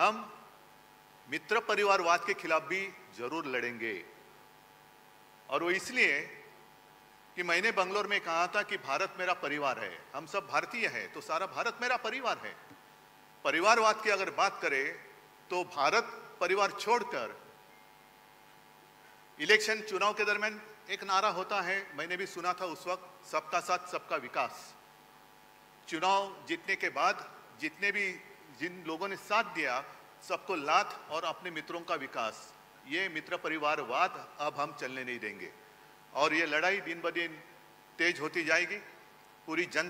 हम मित्र परिवारवाद के खिलाफ भी जरूर लड़ेंगे। और वो इसलिए कि मैंने बंगलोर में कहा था कि भारत मेरा परिवार है, हम सब भारतीय हैं, तो सारा भारत मेरा परिवार है। परिवारवाद की अगर बात करें तो भारत परिवार छोड़कर इलेक्शन चुनाव के दरमियान एक नारा होता है, मैंने भी सुना था उस वक्त, सबका साथ सबका विकास। चुनाव जीतने के बाद जितने भी जिन लोगों ने साथ दिया सबको लात और अपने मित्रों का विकास, ये मित्र परिवारवाद अब हम चलने नहीं देंगे। और ये लड़ाई दिन ब दिन तेज होती जाएगी। पूरी जनता